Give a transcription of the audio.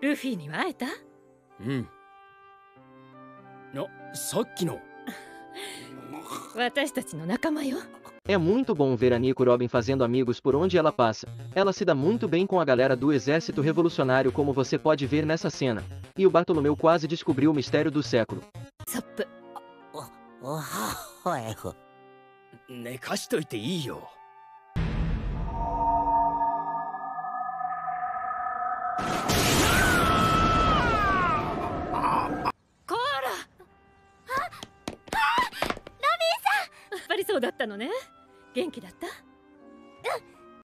ルフィには会えた？うん。あ、さっきの。私たちの仲間よ。É muito bom ver a Nico Robin fazendo amigos por onde ela passa. Ela se dá muito bem com a galera do Exército Revolucionário, como você pode ver nessa cena. E o Bartolomeu quase descobriu o mistério do século. Cora! Robin-san! 元気だった?